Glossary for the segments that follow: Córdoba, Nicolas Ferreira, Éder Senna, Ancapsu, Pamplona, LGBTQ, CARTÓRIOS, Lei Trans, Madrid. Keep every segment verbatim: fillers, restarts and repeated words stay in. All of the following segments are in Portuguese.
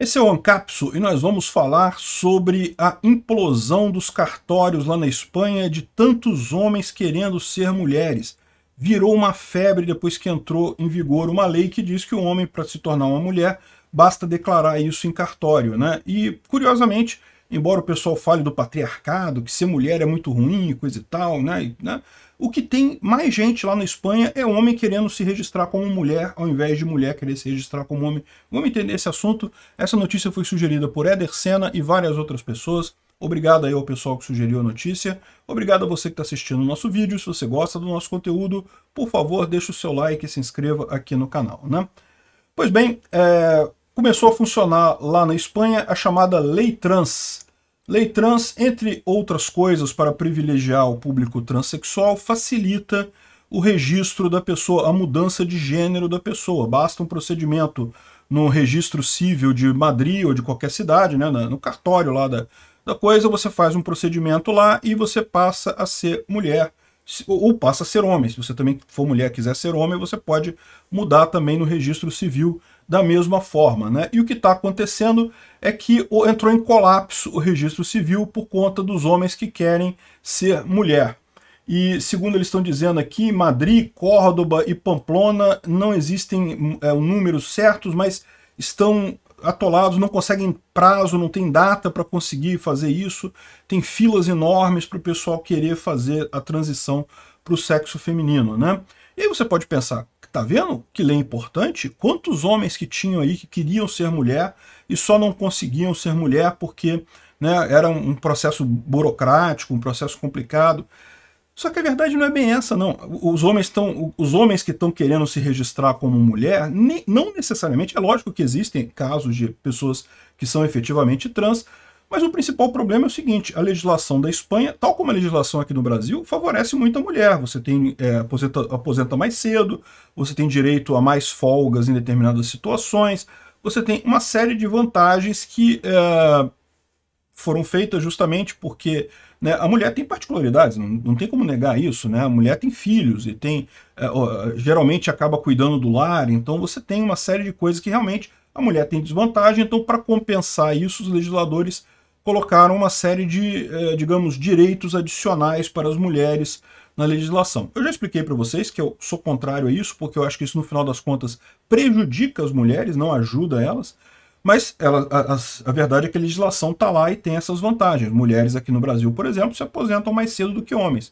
Esse é o Ancapsu e nós vamos falar sobre a implosão dos cartórios lá na Espanha, de tantos homens querendo ser mulheres. Virou uma febre depois que entrou em vigor uma lei que diz que o homem, para se tornar uma mulher, basta declarar isso em cartório, né? E, curiosamente, embora o pessoal fale do patriarcado, que ser mulher é muito ruim, coisa e tal, né? O que tem mais gente lá na Espanha é homem querendo se registrar como mulher, ao invés de mulher querer se registrar como homem. Vamos entender esse assunto. Essa notícia foi sugerida por Éder Senna e várias outras pessoas. Obrigado aí ao pessoal que sugeriu a notícia. Obrigado a você que está assistindo o nosso vídeo. Se você gosta do nosso conteúdo, por favor, deixe o seu like e se inscreva aqui no canal, né? Pois bem, é... começou a funcionar lá na Espanha a chamada Lei Trans. Lei Trans, entre outras coisas, para privilegiar o público transexual, facilita o registro da pessoa, a mudança de gênero da pessoa. Basta um procedimento no registro civil de Madrid ou de qualquer cidade, né, no cartório lá da, da coisa, você faz um procedimento lá e você passa a ser mulher, ou passa a ser homem. Se você também for mulher e quiser ser homem, você pode mudar também no registro civil da mesma forma, né? E o que está acontecendo é que entrou em colapso o registro civil por conta dos homens que querem ser mulher. E, segundo eles estão dizendo aqui, Madrid, Córdoba e Pamplona não existem é, números certos, mas estão atolados, não conseguem prazo, não tem data para conseguir fazer isso. Tem filas enormes para o pessoal querer fazer a transição para o sexo feminino, né? E aí você pode pensar, tá vendo que lei importante? Quantos homens que tinham aí que queriam ser mulher e só não conseguiam ser mulher porque, né, era um processo burocrático, um processo complicado. Só que a verdade não é bem essa, não. Os homens, tão, os homens que estão querendo se registrar como mulher, nem, não necessariamente, é lógico que existem casos de pessoas que são efetivamente trans, mas o principal problema é o seguinte, a legislação da Espanha, tal como a legislação aqui no Brasil, favorece muito a mulher. Você tem é, aposenta, aposenta mais cedo, você tem direito a mais folgas em determinadas situações, você tem uma série de vantagens que é, foram feitas justamente porque, né, a mulher tem particularidades, não, não tem como negar isso, né? A mulher tem filhos e tem é, ó, geralmente acaba cuidando do lar, então você tem uma série de coisas que realmente a mulher tem desvantagem, então para compensar isso os legisladores colocaram uma série de, digamos, direitos adicionais para as mulheres na legislação. Eu já expliquei para vocês que eu sou contrário a isso, porque eu acho que isso, no final das contas, prejudica as mulheres, não ajuda elas, mas ela, a, a verdade é que a legislação está lá e tem essas vantagens. Mulheres aqui no Brasil, por exemplo, se aposentam mais cedo do que homens.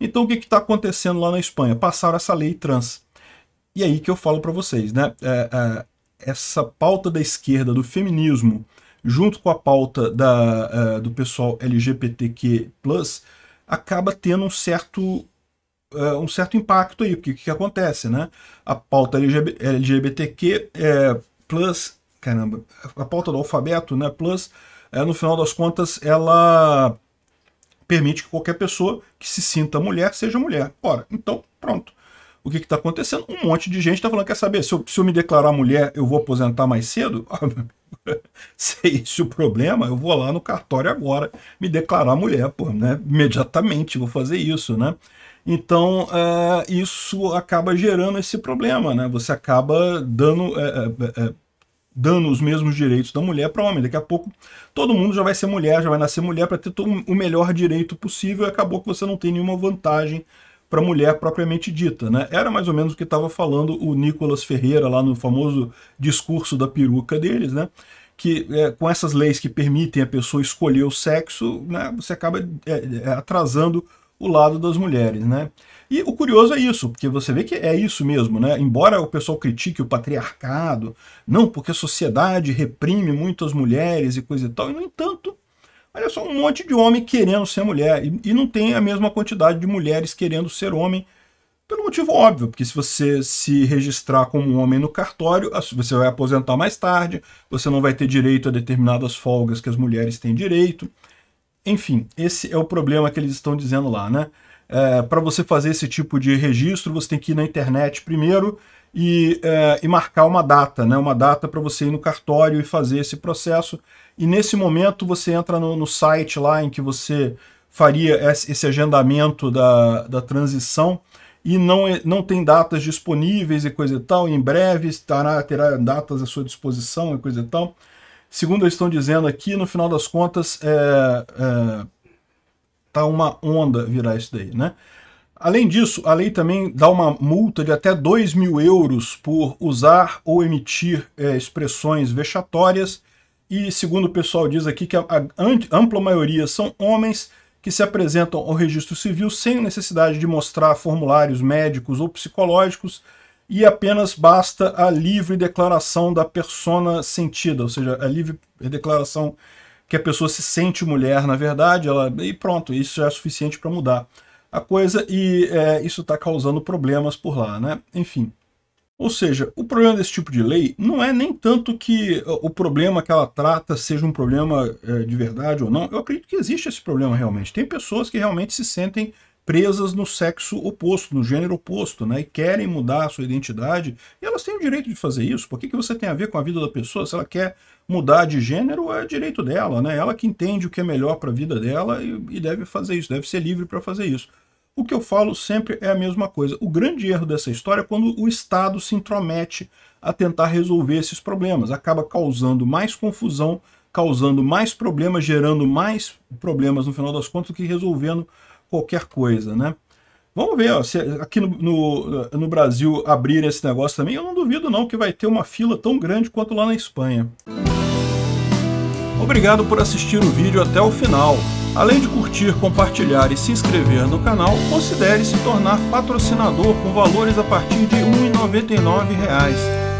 Então o que está acontecendo lá na Espanha? Passaram essa lei trans. E aí que eu falo para vocês, né? É, é, essa pauta da esquerda, do feminismo, junto com a pauta da, uh, do pessoal L G B T Q plus, acaba tendo um certo, uh, um certo impacto aí, porque o que, que acontece, né? A pauta L G B T Q plus, é, caramba, a pauta do alfabeto, né, plus, é, no final das contas, ela permite que qualquer pessoa que se sinta mulher seja mulher. Ora, então, pronto. O que está acontecendo? Um monte de gente está falando, quer saber, se eu, se eu me declarar mulher, eu vou aposentar mais cedo? Se é esse o problema, eu vou lá no cartório agora me declarar mulher, pô, né? Imediatamente vou fazer isso, né? Então, uh, isso acaba gerando esse problema, né? Você acaba dando, uh, uh, uh, dando os mesmos direitos da mulher para o homem. Daqui a pouco, todo mundo já vai ser mulher, já vai nascer mulher para ter todo o melhor direito possível e acabou que você não tem nenhuma vantagem para a mulher propriamente dita, né? Era mais ou menos o que estava falando o Nicolas Ferreira lá no famoso discurso da peruca deles, né? Que é, com essas leis que permitem a pessoa escolher o sexo, né, você acaba é, atrasando o lado das mulheres, né? E o curioso é isso, porque você vê que é isso mesmo, né? Embora o pessoal critique o patriarcado, não, porque a sociedade reprime muito as mulheres e coisa e tal, e no entanto, olha só, um monte de homem querendo ser mulher e, e não tem a mesma quantidade de mulheres querendo ser homem, pelo motivo óbvio, porque se você se registrar como homem no cartório, você vai aposentar mais tarde, você não vai ter direito a determinadas folgas que as mulheres têm direito. Enfim, esse é o problema que eles estão dizendo lá, né? É, para você fazer esse tipo de registro, você tem que ir na internet primeiro e, é, e marcar uma data, né? Uma data para você ir no cartório e fazer esse processo. E nesse momento você entra no, no site lá em que você faria esse agendamento da, da transição e não, não tem datas disponíveis e coisa e tal, e em breve estará, terá datas à sua disposição e coisa e tal. Segundo eles estão dizendo aqui, no final das contas, é, é, tá uma onda virar isso daí, né? Além disso, a lei também dá uma multa de até dois mil euros por usar ou emitir é, expressões vexatórias. E, segundo o pessoal diz aqui, que a, a ampla maioria são homens que se apresentam ao registro civil sem necessidade de mostrar formulários médicos ou psicológicos, e apenas basta a livre declaração da persona sentida, ou seja, a livre declaração que a pessoa se sente mulher, na verdade, ela, e pronto, isso já é suficiente para mudar a coisa, e é, isso está causando problemas por lá, né? Enfim. Ou seja, o problema desse tipo de lei não é nem tanto que o problema que ela trata seja um problema é, de verdade ou não. Eu acredito que existe esse problema realmente. Tem pessoas que realmente se sentem presas no sexo oposto, no gênero oposto, né? E querem mudar a sua identidade. E elas têm o direito de fazer isso. Por que que você tem a ver com a vida da pessoa? Se ela quer mudar de gênero, é direito dela, né? Ela que entende o que é melhor para a vida dela e, e deve fazer isso, deve ser livre para fazer isso. O que eu falo sempre é a mesma coisa. O grande erro dessa história é quando o Estado se intromete a tentar resolver esses problemas. Acaba causando mais confusão, causando mais problemas, gerando mais problemas no final das contas do que resolvendo qualquer coisa, né? Vamos ver, ó, se aqui no, no, no Brasil abrirem esse negócio também, eu não duvido não que vai ter uma fila tão grande quanto lá na Espanha. Obrigado por assistir o vídeo até o final. Além de curtir, compartilhar e se inscrever no canal, considere se tornar patrocinador com valores a partir de um real e noventa e nove centavos.